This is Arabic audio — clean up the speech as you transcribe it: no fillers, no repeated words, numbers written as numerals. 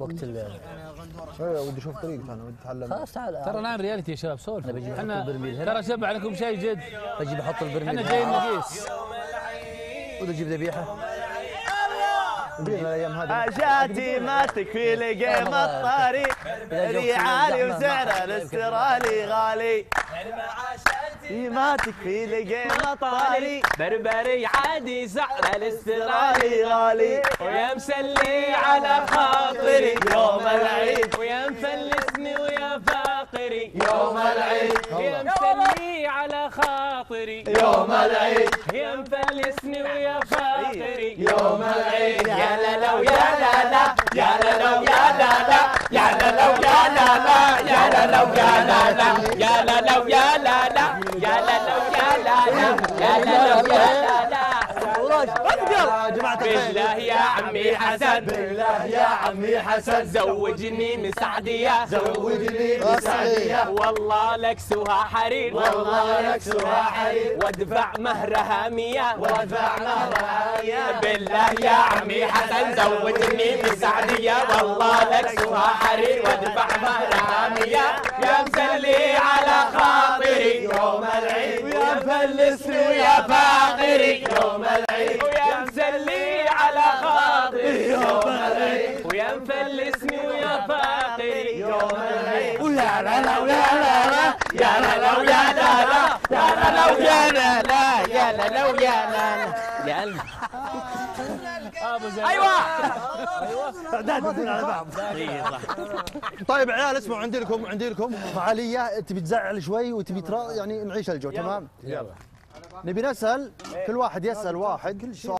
وقت انا ودي اشوف طريقك، انا ودي اتعلم. خلاص تعال ترى نعمل رياليتي يا شباب، سولف. انا بجيب البرميل، ترى شبع لكم شيء جد. بجيب احط البرميل، انا جاي نقيس، ودي اجيب ذبيحه. حاجاتي ما تكفي لقيمة الطريق، لي عالي وسعر الاسترالي غالي، ما تكفي لقيمة الطريق، بربري عادي سعر الاسترالي غالي، ويا مسلي على خاطري يوم العيد، ويا مفلسني ويا فاقري يوم العيد، يا مسلي على خاطري يوم العيد، يا مفلسني ويا فاقري يوم العيد، يا لو يا لا يا لو يا لا يا لو يا لا يا لو يا لا يا لو يا لا يا لو يا لا يا لو يا لا. بالله يا عمي حسن، بالله يا عمي حسن، زوجني مسعدية، زوجني مسعدية، والله لكسها حرير، والله لكسها حرير، وادفع مهرها 100، وادفع مهرها 100. بالله يا عمي حسن، زوجني مسعدية، والله لكسها حرير، وادفع مهرها 100. يا مسلي على خاطري يوم العيد، ويا مفلسني ويا فاقري يوم العيد، ويا مسلي على خاطري يوم العيد، ويا مفلسني ويا فاقري يوم العيد، ويا لا لا ويا لا لا يا لا لا ويا لا لا يا لا لا ويا لا لا يا لا لا ويا لا لا. يا الله ابو زيد. ايوه اعداد على بعض. طيب عيال اسمعوا، عندي لكم فعاليه تبي تزعل شوي وتبي يعني نعيش الجو. تمام، يلا نبي نسأل، كل واحد يسأل واحد سؤال.